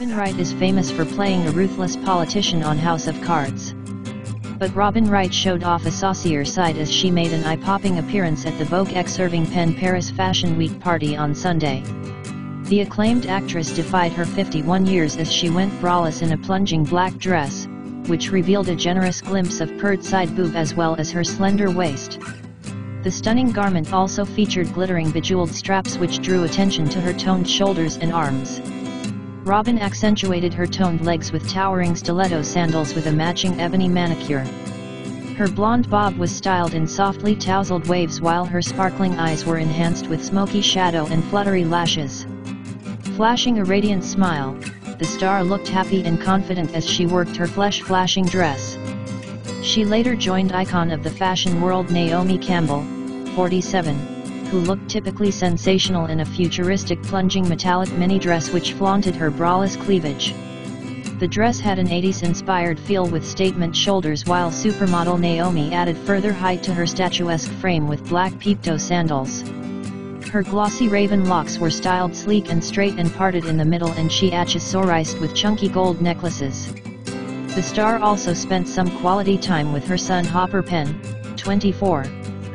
Robin Wright is famous for playing a ruthless politician on House of Cards. But Robin Wright showed off a saucier side as she made an eye-popping appearance at the Vogue X Irving Penn Paris Fashion Week party on Sunday. The acclaimed actress defied her 51 years as she went braless in a plunging black dress, which revealed a generous glimpse of purred side boob as well as her slender waist. The stunning garment also featured glittering bejeweled straps which drew attention to her toned shoulders and arms. Robin accentuated her toned legs with towering stiletto sandals with a matching ebony manicure. Her blonde bob was styled in softly tousled waves while her sparkling eyes were enhanced with smoky shadow and fluttery lashes. Flashing a radiant smile, the star looked happy and confident as she worked her flesh-flashing dress. She later joined icon of the fashion world Naomi Campbell, 47, who looked typically sensational in a futuristic plunging metallic mini-dress which flaunted her braless cleavage. The dress had an 80s-inspired feel with statement shoulders while supermodel Naomi added further height to her statuesque frame with black peepto sandals. Her glossy raven locks were styled sleek and straight and parted in the middle, and she accessorized with chunky gold necklaces. The star also spent some quality time with her son Hopper Penn, 24,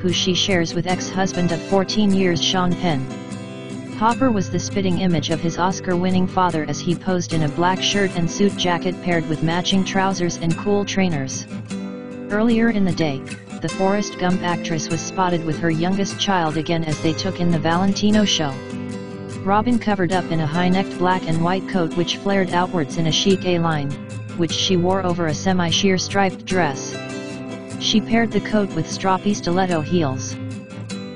who she shares with ex-husband of 14 years Sean Penn. Hopper was the spitting image of his Oscar-winning father as he posed in a black shirt and suit jacket paired with matching trousers and cool trainers. Earlier in the day, the Forrest Gump actress was spotted with her youngest child again as they took in the Valentino show. Robin covered up in a high-necked black and white coat which flared outwards in a chic A-line, which she wore over a semi-sheer striped dress. She paired the coat with stroppy stiletto heels.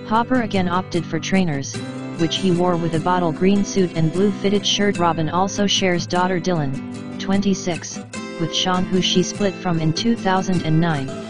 Hopper again opted for trainers, which he wore with a bottle green suit and blue fitted shirt. Robin also shares daughter Dylan, 26, with Sean, who she split from in 2009.